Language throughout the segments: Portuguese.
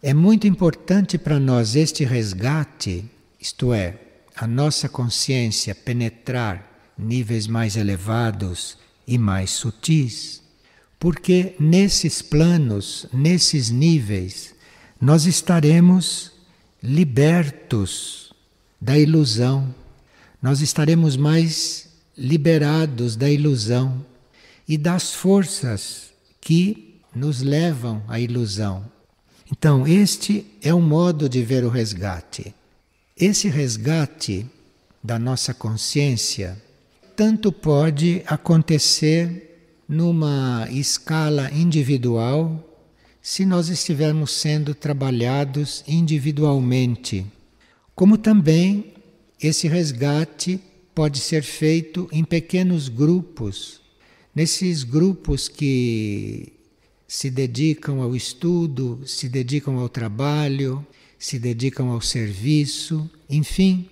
É muito importante para nós este resgate, isto é, a nossa consciência penetrar níveis mais elevados e mais sutis, porque nesses planos, nesses níveis, nós estaremos libertos da ilusão, nós estaremos mais liberados da ilusão e das forças que nos levam à ilusão. Então, este é um modo de ver o resgate. Esse resgate da nossa consciência tanto pode acontecer numa escala individual, se nós estivermos sendo trabalhados individualmente, como também esse resgate pode ser feito em pequenos grupos. Nesses grupos que se dedicam ao estudo, se dedicam ao trabalho, se dedicam ao serviço, enfim,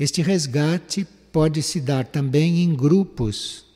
este resgate pode se dar também em grupos